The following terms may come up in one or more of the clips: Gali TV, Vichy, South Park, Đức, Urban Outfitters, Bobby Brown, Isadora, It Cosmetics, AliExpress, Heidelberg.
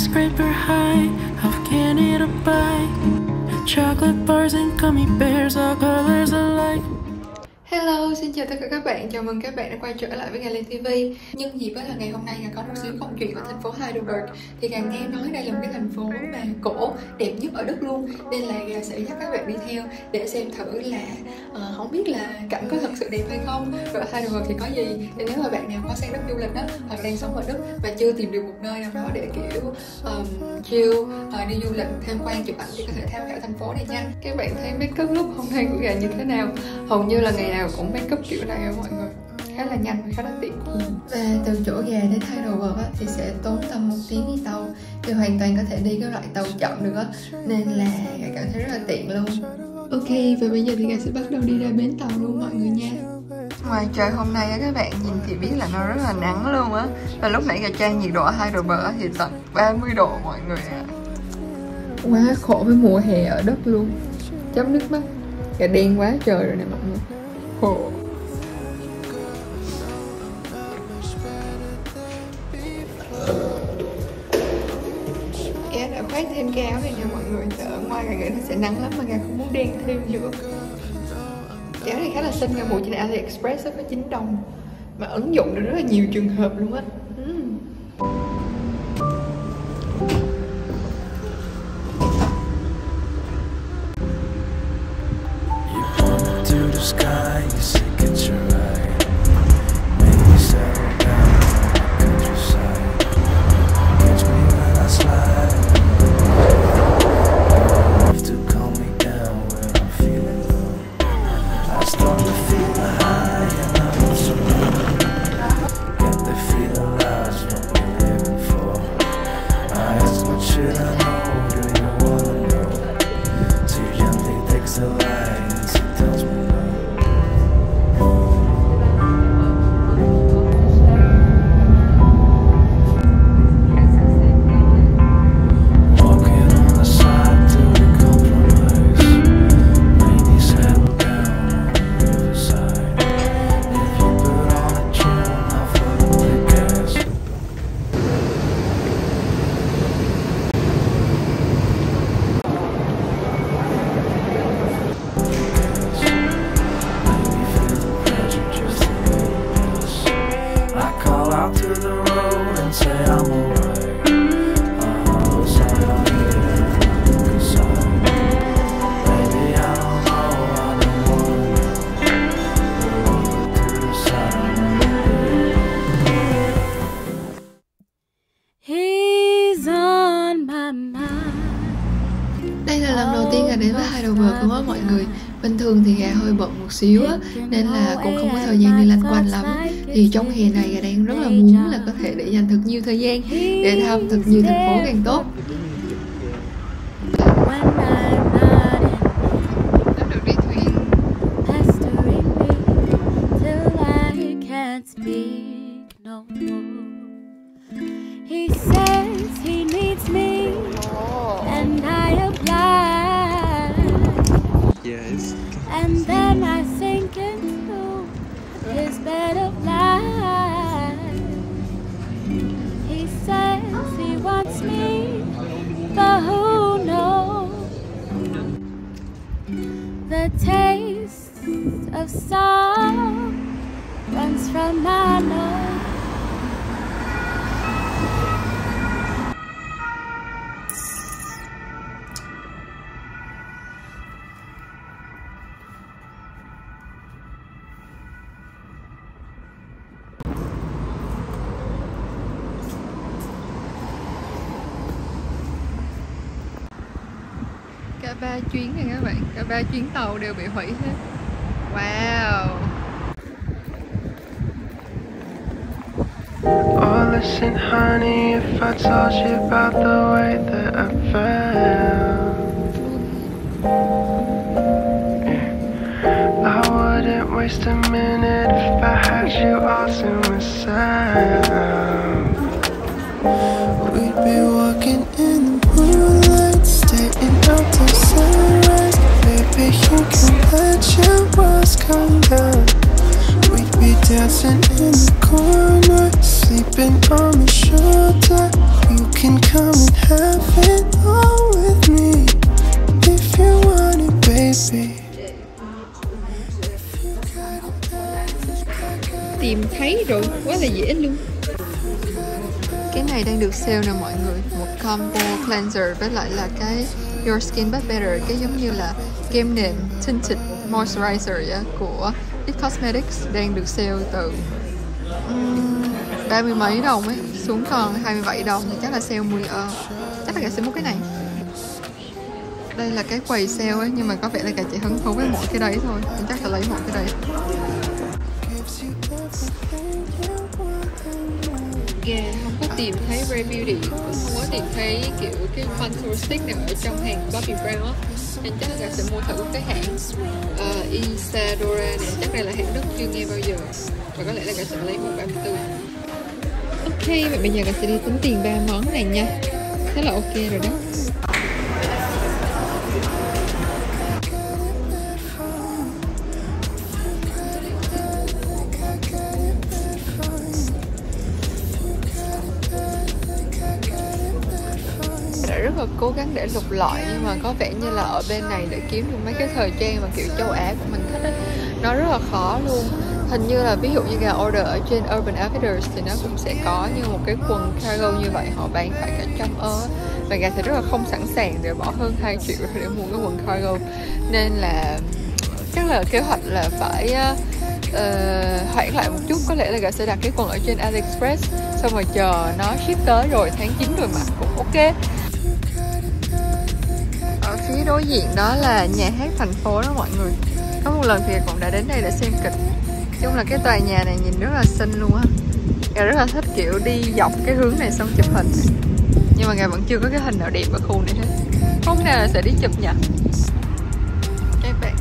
skyscraper high, off Canada by. Chocolate bars and gummy bears, all colors alike. Hello, xin chào tất cả các bạn, chào mừng các bạn đã quay trở lại với Gali TV. Nhưng dịp là ngày hôm nay là có một xíu công chuyện ở thành phố Heidelberg. Thì Gà nghe nói đây là một cái thành phố mà cổ đẹp nhất ở Đức luôn, nên là Gà sẽ dắt các bạn đi theo để xem thử là không biết là cảnh có thật sự đẹp hay không, rồi Heidelberg thì có gì. Nên nếu mà bạn nào có sang Đức du lịch đó, hoặc đang sống ở Đức và chưa tìm được một nơi nào đó để kiểu chill, đi du lịch, tham quan, chụp ảnh thì có thể tham khảo thành phố này nha. Các bạn thấy make up lúc hôm nay của Gà như thế nào? Hầu như là ngày nào cũng make up kiểu này mọi người, khá là nhanh và khá là tiện. Và từ chỗ Gà đến Heidelberg á, thì sẽ tốn tầm 1 tiếng đi tàu, thì hoàn toàn có thể đi các loại tàu chậm được á, nên là Gà cảm thấy rất là tiện luôn. Ok, và bây giờ thì Gà sẽ bắt đầu đi ra bến tàu luôn mọi người nha. Ngoài trời hôm nay á, các bạn nhìn thì biết là nó rất là nắng luôn á. Và lúc nãy Gà tra nhiệt độ ở Heidelberg thì tận 30 độ mọi người ạ. Quá khổ với mùa hè ở Đức luôn. Chấm nước mắt. Gà đen quá trời rồi nè mọi người. Khổ. Gà đã khoác thêm cái áo này nha mọi người. Ở ngoài Gà nghĩ nó sẽ nắng lắm mà Gà không muốn đen thêm nữa. Cái áo này khá là xinh, Gà mua trên AliExpress có 9 đồng mà ứng dụng được rất là nhiều trường hợp luôn á. Bình thường thì Gà hơi bận một xíu á, nên là cũng không có thời gian đi lanh quanh lắm. Thì trong hè này Gà đang rất là muốn là có thể để dành thật nhiều thời gian để thăm thật nhiều thành phố càng tốt. Đã được đi thuyền. Yes. And then I sink into his bed of lies. He says he wants me, but who knows? The taste of salt runs from my nose. Cả 3 chuyến này các bạn, cả 3 chuyến tàu đều bị hủy hết. Wow. Oh listen honey, if I told you about the way that I felt, I wouldn't waste a minute if I had you all to myself. We'd be walking in the blue light, staying out till sunrise. Baby, you can let your walls come down. We'd be dancing in the corner, sleeping on my shoulder. You can come and have it all with me if you want it, baby. Tìm thấy rồi, quá là dễ luôn. Cái này đang được sale nè mọi người, một combo cleanser với lại là cái Your Skin Back Better, cái giống như là kem nền tinted moisturizer của It Cosmetics, đang được sale từ 30 mấy đồng ấy xuống còn 27 đồng thì chắc là sale 10. Chắc là cả sẽ mua cái này. Đây là cái quầy sale ấy, nhưng mà có vẻ là cả chỉ hứng thú với mỗi cái đấy thôi, nên chắc là lấy mỗi cái đấy. Yeah, không có tìm thấy Ray Beauty, không có tìm thấy kiểu cái contour stick nào ở trong hàng Bobby Brown á, nên chắc là sẽ mua thử cái hãng Isadora này, chắc đây là hãng Đức chưa nghe bao giờ và có lẽ là cả sẽ lấy một 34. Ok, vậy bây giờ cả sẽ đi tính tiền 3 món này nha, thế là ok rồi đó. Cố gắng để lục lọi nhưng mà có vẻ như là ở bên này để kiếm được mấy cái thời trang mà kiểu châu Á của mình thích ấy, nó rất là khó luôn. Hình như là ví dụ như là order ở trên Urban Outfitters thì nó cũng sẽ có như một cái quần cargo như vậy, họ bán phải cả $100 và Gà thì rất là không sẵn sàng để bỏ hơn 2 triệu để mua cái quần cargo, nên là chắc là kế hoạch là phải hoãn lại một chút. Có lẽ là Gà sẽ đặt cái quần ở trên AliExpress xong rồi chờ nó ship tới rồi tháng 9 rồi mà cũng ok. Ở phía đối diện đó là nhà hát thành phố đó mọi người. Có một lần thì cũng đã đến đây để xem kịch. Chung là cái tòa nhà này nhìn rất là xinh luôn á. Gà rất là thích kiểu đi dọc cái hướng này xong chụp hình. Nhưng mà Gà vẫn chưa có cái hình nào đẹp ở khu này hết. Không nào là sẽ đi chụp nhỉ. Các bạn,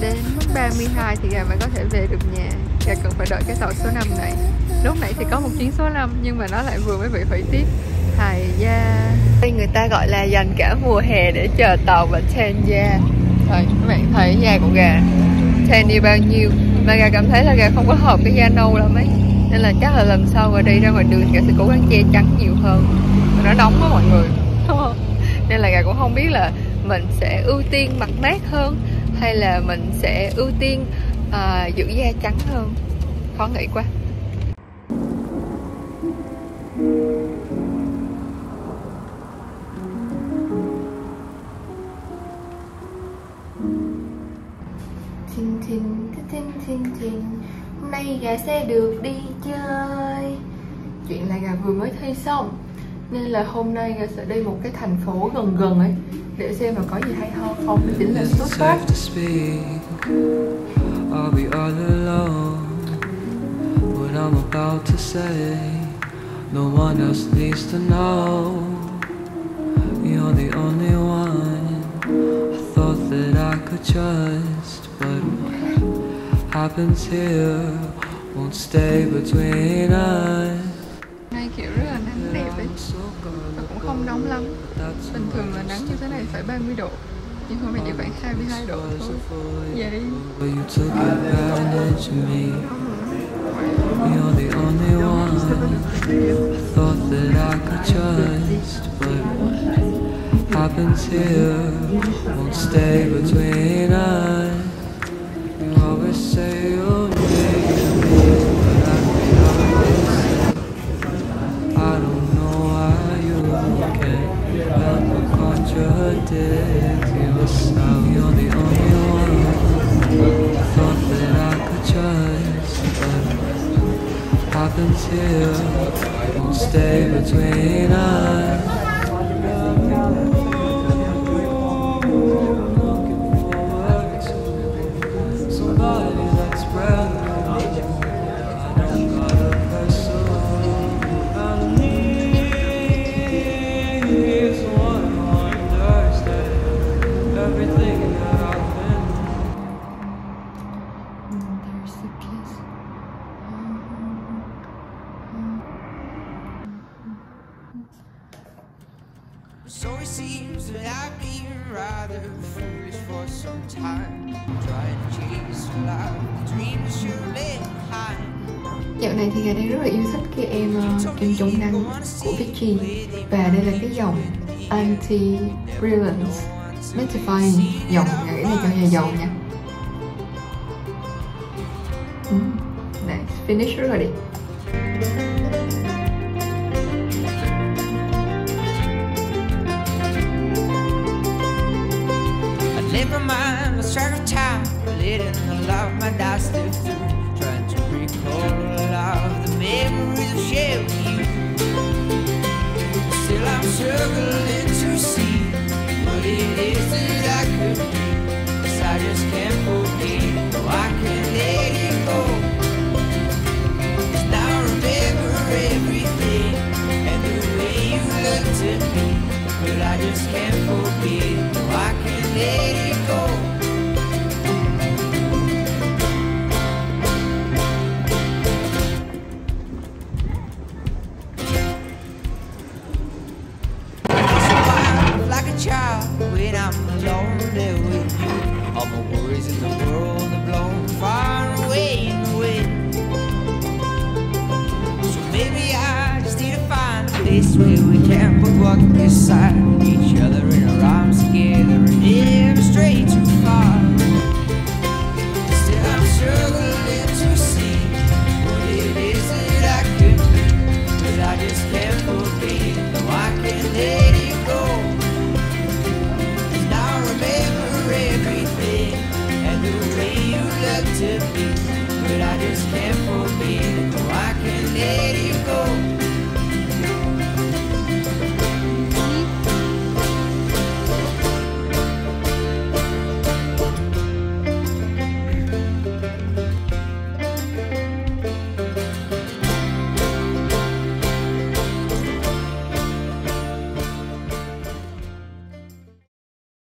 đến mức 32 thì Gà mới có thể về được nhà. Gà cần phải đợi cái tàu số 5 này. Lúc nãy thì có một chuyến số 5 nhưng mà nó lại vừa mới bị hủy tiếp. Hay da. Đây người ta gọi là dành cả mùa hè để chờ tàu và tan da. Thôi các bạn thấy da của Gà tan đi bao nhiêu. Mà Gà cảm thấy là Gà không có hợp cái da nâu lắm ấy, nên là chắc là lần sau mà đi ra ngoài đường Gà sẽ cố gắng che chắn nhiều hơn. Mà nó nóng đó mọi người, đúng không? Nên là Gà cũng không biết là mình sẽ ưu tiên mặt mát hơn hay là mình sẽ ưu tiên giữ da trắng hơn. Khó nghĩ quá. Hôm nay Gà sẽ được đi chơi. Chuyện là Gà vừa mới thi xong nên là hôm nay Gà sẽ đi một cái thành phố gần gần ấy để xem mà có gì hay ho không. Đó chính là South Park. Happens here, won't stay between us. Nay kiểu rất là nắng đẹp ấy, và cũng không nóng lắm. Bình thường là nắng như thế này phải 30 độ, nhưng hôm nay chỉ khoảng 22 độ thôi. Vậy. Happens here, won't stay between us. Stay between us. So it seems that I've been rather foolish for some time, trying to chase life, dreams you lay behind. Dạo này thì Gà đang rất là yêu thích cái em chống nắng của Vichy. Và đây là cái dòng Anti Brilliance Mattifying. Dòng Gà nghĩ là cho nhà giàu nha. Này, finish rất là đẹp. Never mind, let's try to time. Late in the love, my dad slipped through, trying to recall all of the memories I've shared with you. Still I'm struggling to see what it is that I could be, 'cause I just can't forget, oh I can't let it go. 'Cause now I remember everything and the way you looked at me, but I just can't forget, oh I can't let it go. Walk beside each other in our arms together and never stray too far.